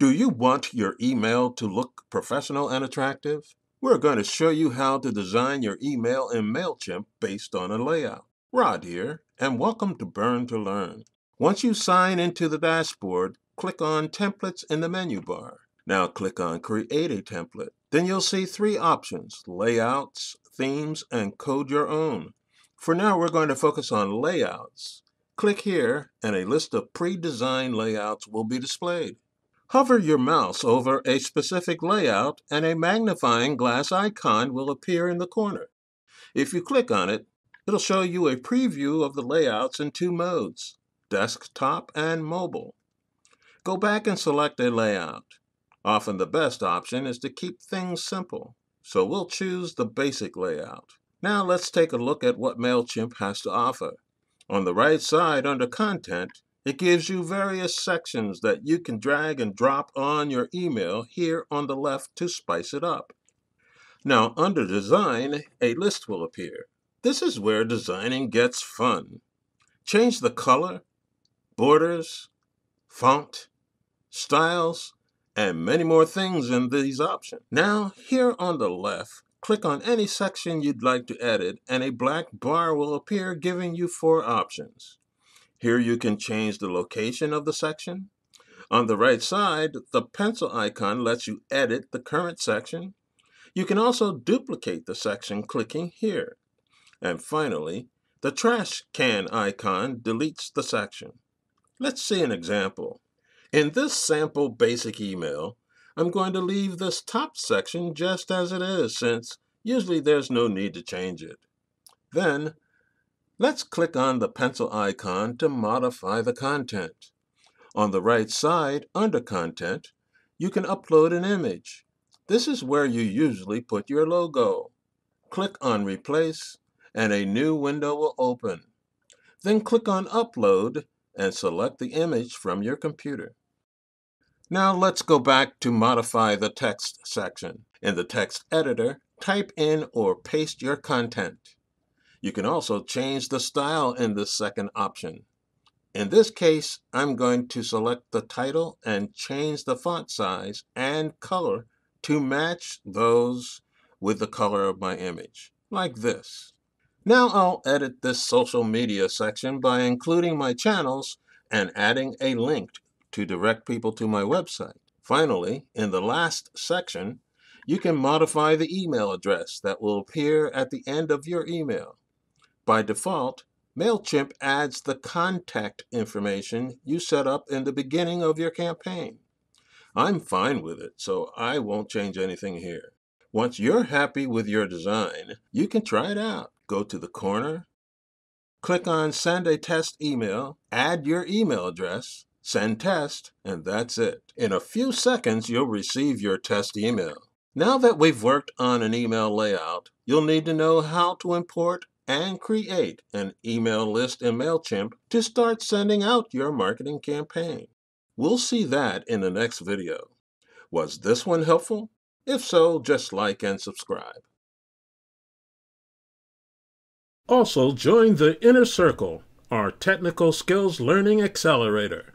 Do you want your email to look professional and attractive? We're going to show you how to design your email in Mailchimp based on a layout. Rod here, and welcome to Burn to Learn. Once you sign into the dashboard, click on Templates in the menu bar. Now click on Create a Template. Then you'll see three options: Layouts, Themes, and Code Your Own. For now, we're going to focus on Layouts. Click here, and a list of pre-designed layouts will be displayed. Hover your mouse over a specific layout and a magnifying glass icon will appear in the corner. If you click on it, it'll show you a preview of the layouts in two modes, desktop and mobile. Go back and select a layout. Often the best option is to keep things simple, so we'll choose the basic layout. Now let's take a look at what Mailchimp has to offer. On the right side under Content, it gives you various sections that you can drag and drop on your email here on the left to spice it up. Now under Design, a list will appear. This is where designing gets fun. Change the color, borders, font, styles, and many more things in these options. Now here on the left, click on any section you'd like to edit and a black bar will appear giving you four options. Here you can change the location of the section. On the right side, the pencil icon lets you edit the current section. You can also duplicate the section clicking here. And finally, the trash can icon deletes the section. Let's see an example. In this sample basic email, I'm going to leave this top section just as it is, since usually there's no need to change it. Then, let's click on the pencil icon to modify the content. On the right side, under Content, you can upload an image. This is where you usually put your logo. Click on Replace, and a new window will open. Then click on Upload, and select the image from your computer. Now let's go back to modify the text section. In the text editor, type in or paste your content. You can also change the style in the second option. In this case, I'm going to select the title and change the font size and color to match those with the color of my image, like this. Now I'll edit this social media section by including my channels and adding a link to direct people to my website. Finally, in the last section, you can modify the email address that will appear at the end of your email. By default, Mailchimp adds the contact information you set up in the beginning of your campaign. I'm fine with it, so I won't change anything here. Once you're happy with your design, you can try it out. Go to the corner, click on Send a Test Email, add your email address, send test, and that's it. In a few seconds, you'll receive your test email. Now that we've worked on an email layout, you'll need to know how to import and create an email list in Mailchimp to start sending out your marketing campaign. We'll see that in the next video. Was this one helpful? If so, just like and subscribe. Also, join the Inner Circle, our technical skills learning accelerator.